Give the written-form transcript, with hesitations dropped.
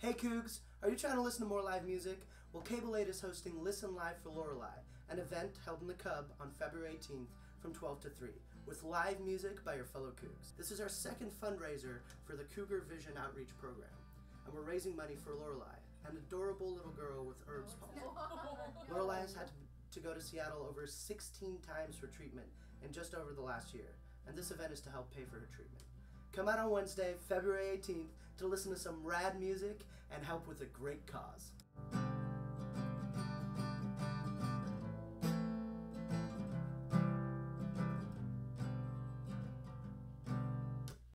Hey Cougs, are you trying to listen to more live music? Well, Cable 8 is hosting Listen Live for Lorelei, an event held in the CUB on February 18th from 12 to 3, with live music by your fellow Cougs. This is our second fundraiser for the Cougar Vision Outreach Program, and we're raising money for Lorelei, an adorable little girl with Erb's palsy. Lorelei has had to go to Seattle over 16 times for treatment in just over the last year, and this event is to help pay for her treatment. Come out on Wednesday, February 18th, to listen to some rad music and help with a great cause.